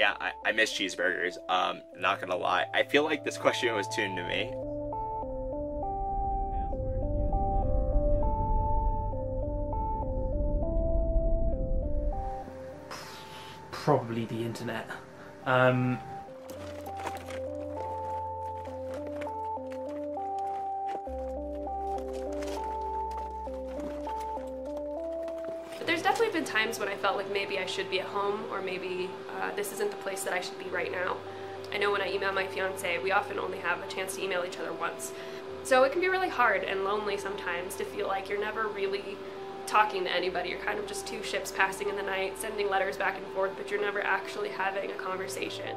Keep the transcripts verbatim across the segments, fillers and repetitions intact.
yeah, I, I miss cheeseburgers. Um, not gonna lie. I feel like this question was tuned to me. Probably the internet. Um... But there's definitely been times when I felt like maybe I should be at home, or maybe uh, this isn't the place that I should be right now. I know when I email my fiance, we often only have a chance to email each other once. So it can be really hard and lonely sometimes to feel like you're never really talking to anybody. You're kind of just two ships passing in the night, sending letters back and forth, but you're never actually having a conversation.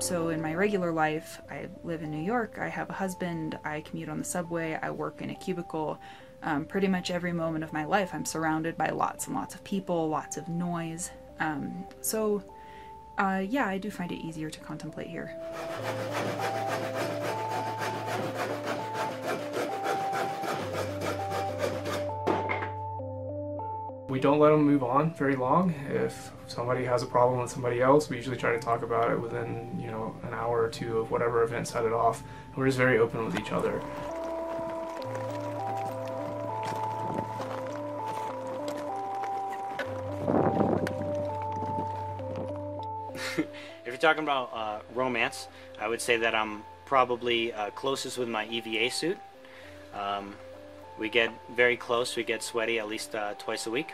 So in my regular life, I live in New York, I have a husband, I commute on the subway, I work in a cubicle. Um, pretty much every moment of my life I'm surrounded by lots and lots of people, lots of noise. Um, so uh, yeah, I do find it easier to contemplate here. We don't let them move on very long. If somebody has a problem with somebody else, we usually try to talk about it within, you know, an hour or two of whatever event set it off. We're just very open with each other. If you're talking about uh, romance, I would say that I'm probably uh, closest with my E V A suit. Um, We get very close, we get sweaty at least uh, twice a week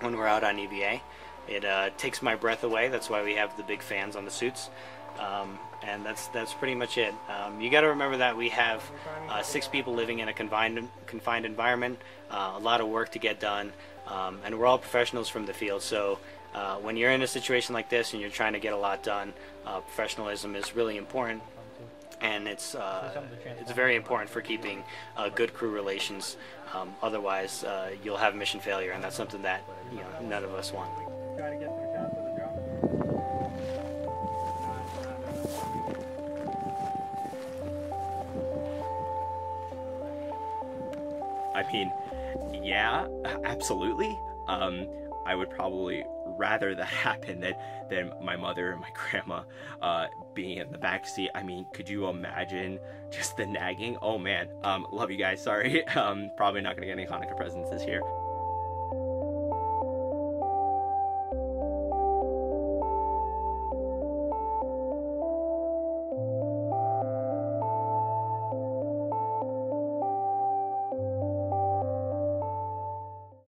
when we're out on E V A. It uh, takes my breath away, that's why we have the big fans on the suits. Um, and that's that's pretty much it. Um, you gotta remember that we have uh, six people living in a confined, confined environment, uh, a lot of work to get done, um, and we're all professionals from the field. So uh, when you're in a situation like this and you're trying to get a lot done, uh, professionalism is really important. And it's uh, it's very important for keeping uh, good crew relations. Um, otherwise, uh, you'll have mission failure, and that's something that, you know, none of us want. I mean, yeah, absolutely. Um, I would probably rather that happen than, than my mother and my grandma uh, being in the backseat. I mean, could you imagine just the nagging? Oh man, um, love you guys, sorry. Um, probably not gonna get any Hanukkah presents this year.